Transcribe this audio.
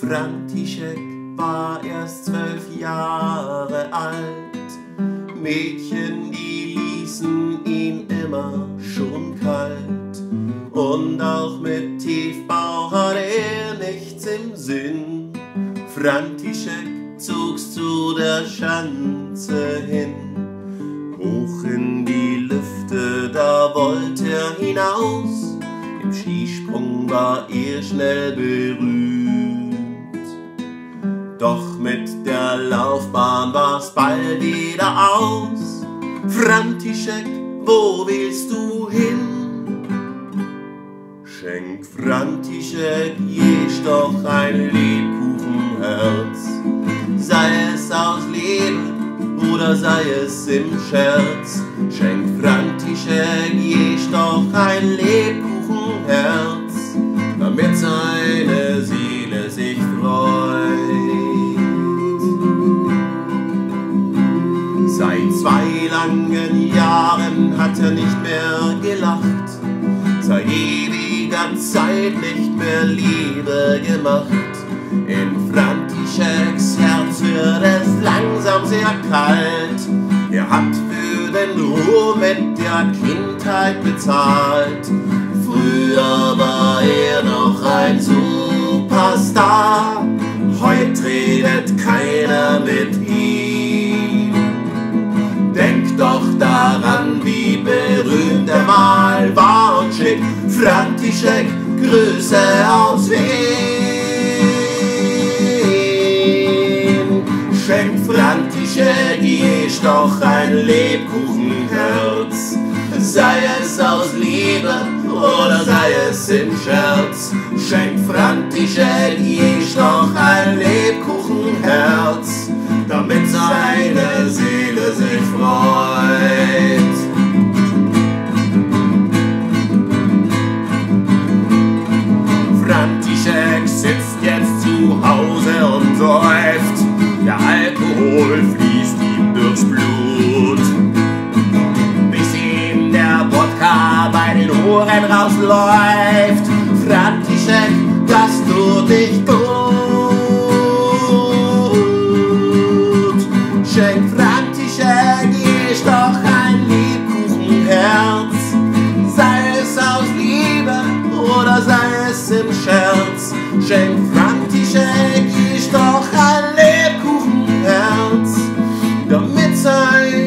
František war erst 12 Jahre alt, Mädchen, die ließen ihn immer schon kalt. Und auch mit Tiefbau hatte er nichts im Sinn, František zog's zu der Schanze hin. Hoch in die Lüfte, da wollte er hinaus, im Skisprung war er schnell berühmt. Doch mit der Laufbahn war's bald wieder aus. František, wo willst du hin? Schenk František Jež doch ein Lebkuchenherz. Sei es aus Leben oder sei es im Scherz. Schenk František Jež doch ein Lebkuchenherz, damit seine Seele sich freut. Seit 2 langen Jahren hat er nicht mehr gelacht, seit ewiger Zeit nicht mehr Liebe gemacht. In Františeks Herz wird es langsam sehr kalt, er hat für den Ruhm mit der Kindheit bezahlt. Früher war er noch ein Superstar, heut redet keiner mit ihm. Denk doch daran, wie berühmt er mal war, und schick František Grüße aus Wien. Schenk František Jež doch ein Lebkuchenherz, sei es aus Liebe oder sei es im Scherz. Schenk František Jež doch ein Lebkuchenherz, damit seine Seele sich freut. František sitzt jetzt zu Hause und seufzt, der Alkohol fließt ihm durchs Blut. Bis ihm der Wodka bei den Ohren rausläuft, František, das tut dich gut. Schenk František Jež doch ein Lebkuchenherz, sei es aus Liebe oder sei es im Scherz. Schenk František Jež doch ein Lebkuchenherz, damit sein